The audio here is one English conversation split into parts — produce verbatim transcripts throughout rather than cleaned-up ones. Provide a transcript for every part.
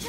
The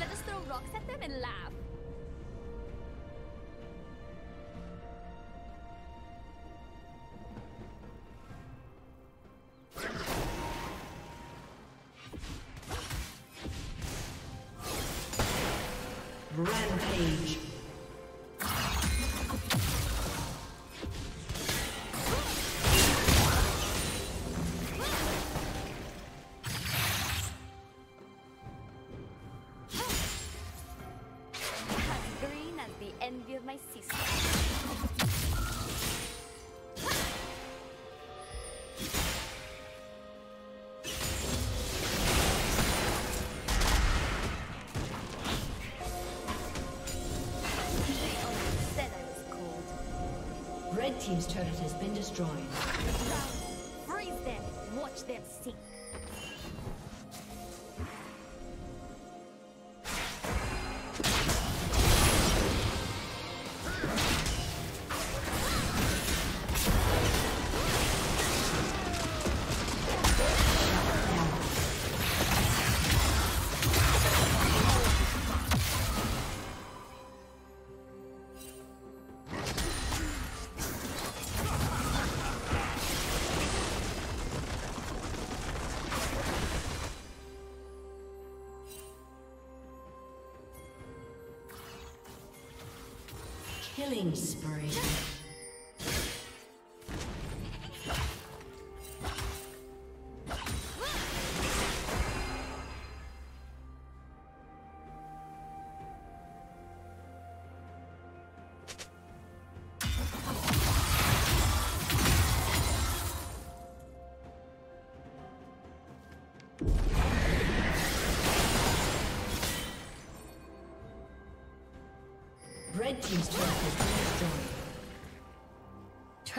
Let us throw rocks at them and laugh. Rampage. Said I was cold. Red team's turret has been destroyed. Freeze them! Watch them sink! Killing spree. Red team's turret has been destroyed.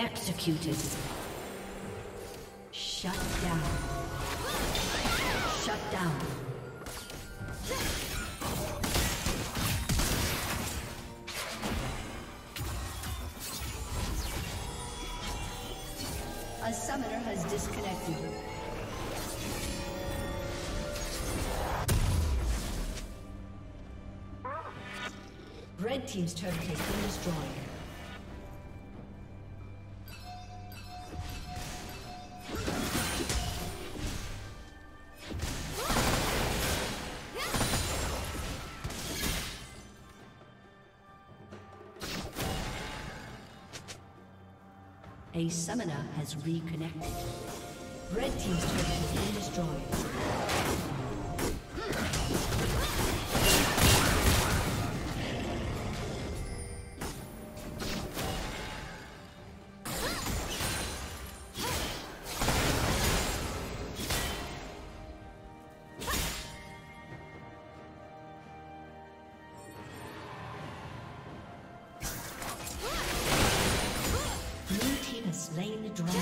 Executed. Shut down. Shut down. A summoner has disconnected. Red team's turret has been destroyed. A summoner has reconnected. Red team's turret has been destroyed. Slain the dragon.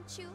won't you?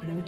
Blue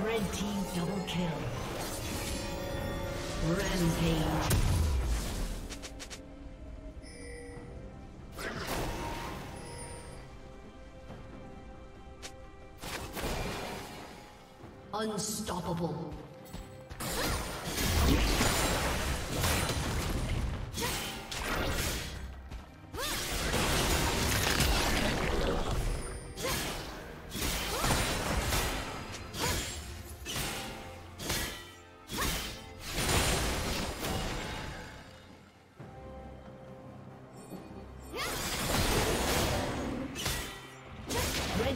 Rampage. Unstoppable.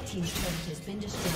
Team's turret has been destroyed.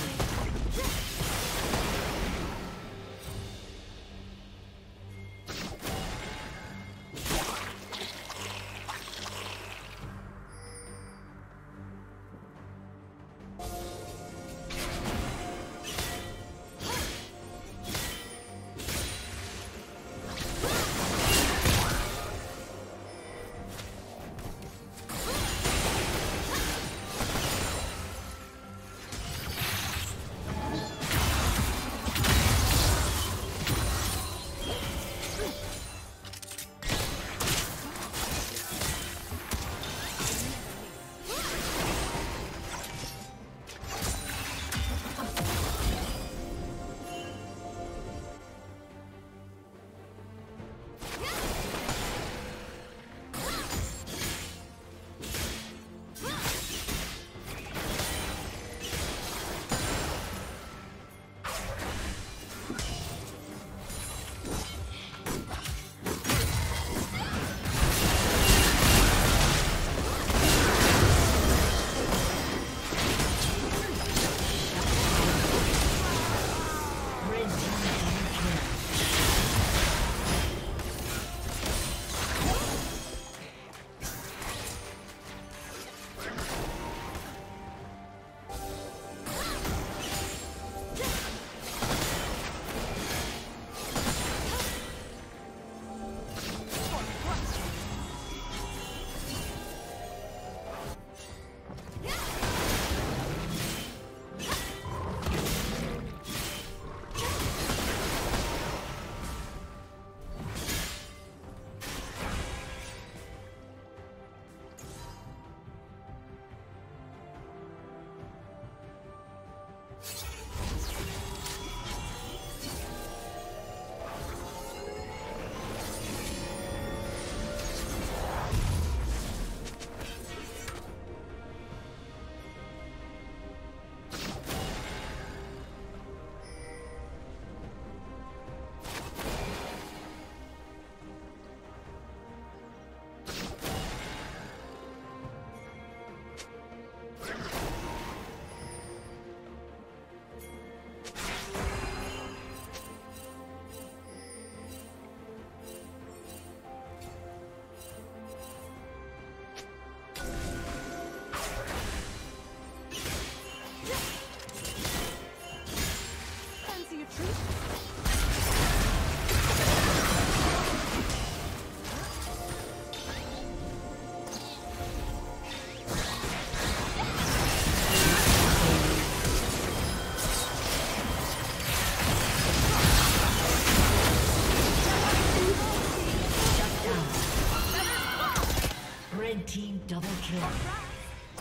Red team double kill.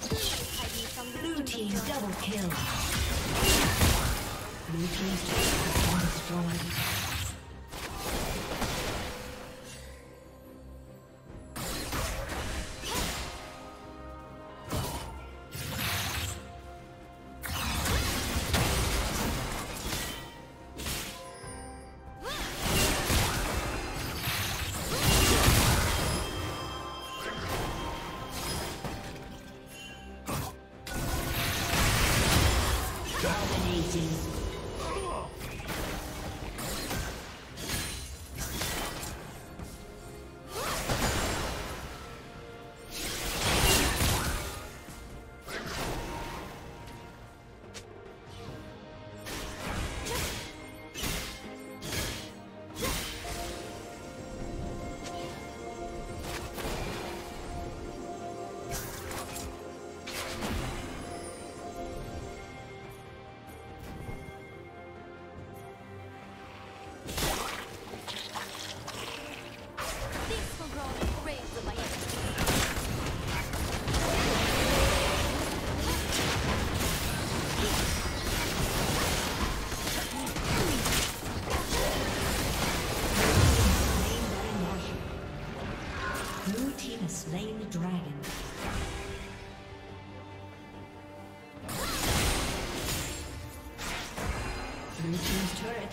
Blue team double kill. Blue team destroyed. Blue team's turret has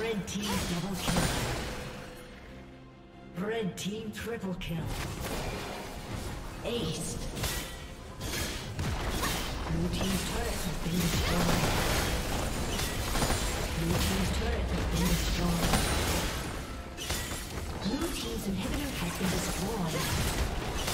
Red team double kill. Red team triple kill. Ace. Blue team's turret has been destroyed. Blue team's turret has been destroyed. Blue team's inhibitor has been destroyed.